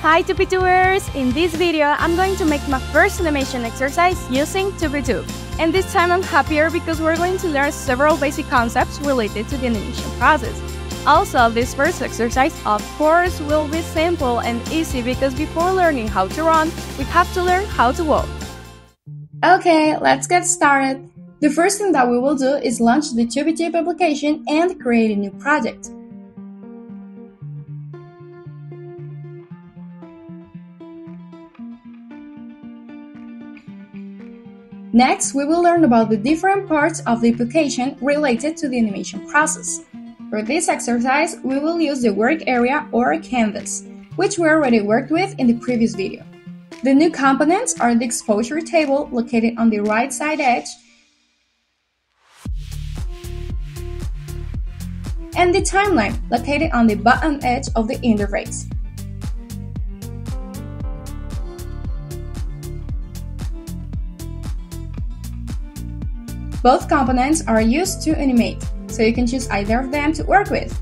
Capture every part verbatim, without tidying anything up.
Hi TupiTubers! In this video, I'm going to make my first animation exercise using TupiTube. And this time I'm happier because we're going to learn several basic concepts related to the animation process. Also, this first exercise, of course, will be simple and easy because before learning how to run, we have to learn how to walk. Okay, let's get started! The first thing that we will do is launch the TupiTube application and create a new project. Next, we will learn about the different parts of the application related to the animation process. For this exercise, we will use the work area or canvas, which we already worked with in the previous video. The new components are the exposure table located on the right side edge and the timeline located on the bottom edge of the interface. Both components are used to animate, so you can choose either of them to work with.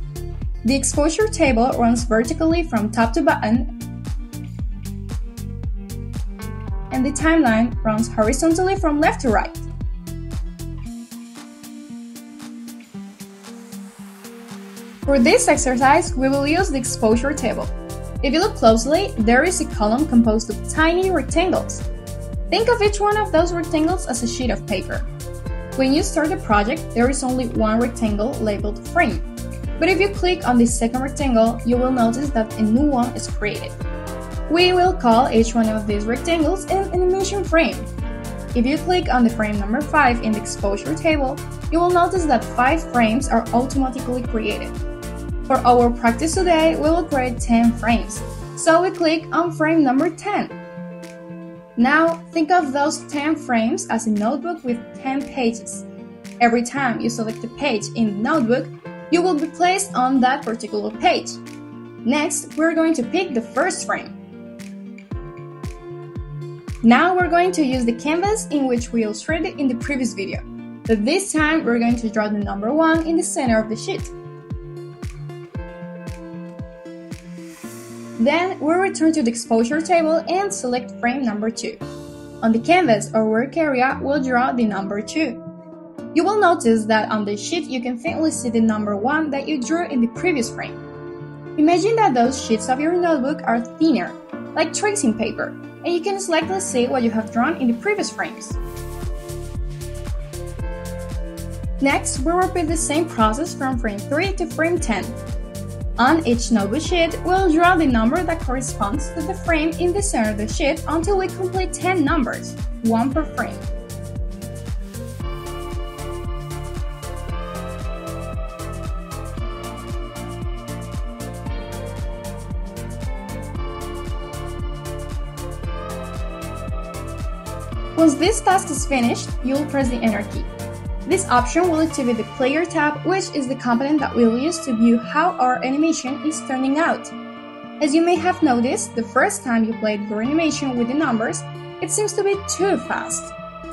The exposure table runs vertically from top to bottom, and the timeline runs horizontally from left to right. For this exercise, we will use the exposure table. If you look closely, there is a column composed of tiny rectangles. Think of each one of those rectangles as a sheet of paper. When you start the project, there is only one rectangle labeled frame, but if you click on the second rectangle, you will notice that a new one is created. We will call each one of these rectangles an animation frame. If you click on the frame number five in the exposure table, you will notice that five frames are automatically created. For our practice today, we will create ten frames, so we click on frame number ten. Now, think of those ten frames as a notebook with ten pages. Every time you select a page in the notebook, you will be placed on that particular page. Next, we're going to pick the first frame. Now we're going to use the canvas in which we illustrated in the previous video, but this time we're going to draw the number one in the center of the sheet. Then we return to the exposure table and select frame number two. On the canvas or work area, we'll draw the number two. You will notice that on the sheet you can faintly see the number one that you drew in the previous frame. Imagine that those sheets of your notebook are thinner, like tracing paper, and you can slightly see what you have drawn in the previous frames. Next, we'll repeat the same process from frame three to frame ten. On each notebook sheet, we'll draw the number that corresponds to the frame in the center of the sheet until we complete ten numbers, one per frame. Once this task is finished, you'll press the Enter key. This option will activate the Player tab, which is the component that we'll use to view how our animation is turning out. As you may have noticed, the first time you played your animation with the numbers, it seems to be too fast.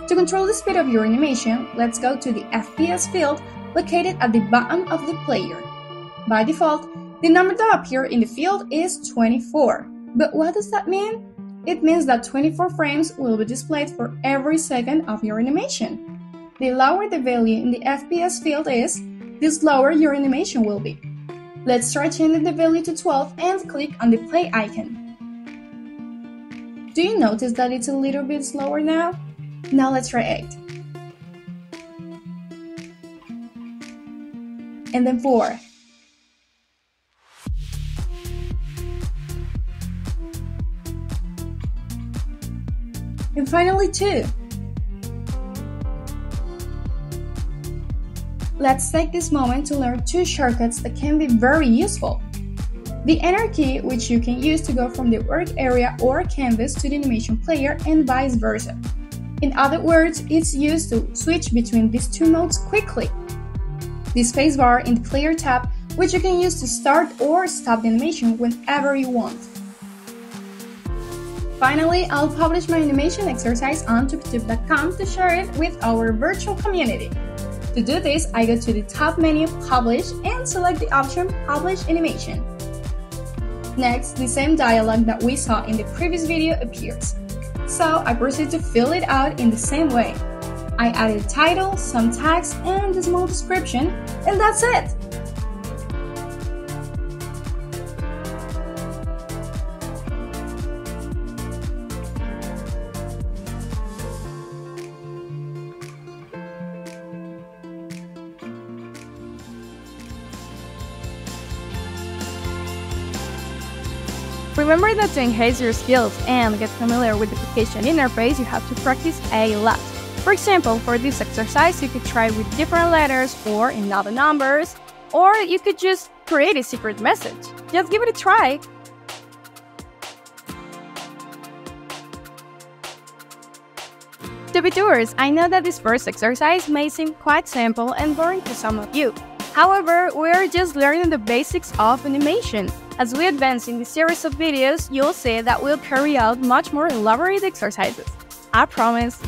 To control the speed of your animation, let's go to the F P S field located at the bottom of the player. By default, the number that appears in the field is twenty-four. But what does that mean? It means that twenty-four frames will be displayed for every second of your animation. The lower the value in the F P S field is, the slower your animation will be. Let's try changing the value to twelve and click on the play icon. Do you notice that it's a little bit slower now? Now let's try eight. And then four. And finally two. Let's take this moment to learn two shortcuts that can be very useful. The Enter key, which you can use to go from the work area or canvas to the animation player and vice versa. In other words, it's used to switch between these two modes quickly. The spacebar in the Player tab, which you can use to start or stop the animation whenever you want. Finally, I'll publish my animation exercise on tupitube dot com to share it with our virtual community. To do this, I go to the top menu, Publish, and select the option Publish Animation. Next, the same dialogue that we saw in the previous video appears. So I proceed to fill it out in the same way. I added a title, some text, and a small description, and that's it! Remember that to enhance your skills and get familiar with the application interface, you have to practice a lot. For example, for this exercise, you could try with different letters or in other numbers, or you could just create a secret message. Just give it a try! TupiTubers, I know that this first exercise may seem quite simple and boring to some of you. However, we are just learning the basics of animation. As we advance in the series of videos, you'll see that we'll carry out much more elaborate exercises. I promise!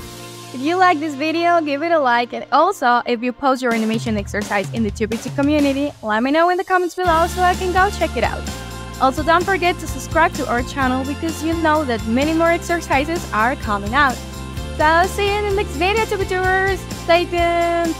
If you like this video, give it a like, and also, if you post your animation exercise in the TupiTube community, let me know in the comments below so I can go check it out. Also, don't forget to subscribe to our channel because you know that many more exercises are coming out. So, see you in the next video, TupiTubers! Stay tuned!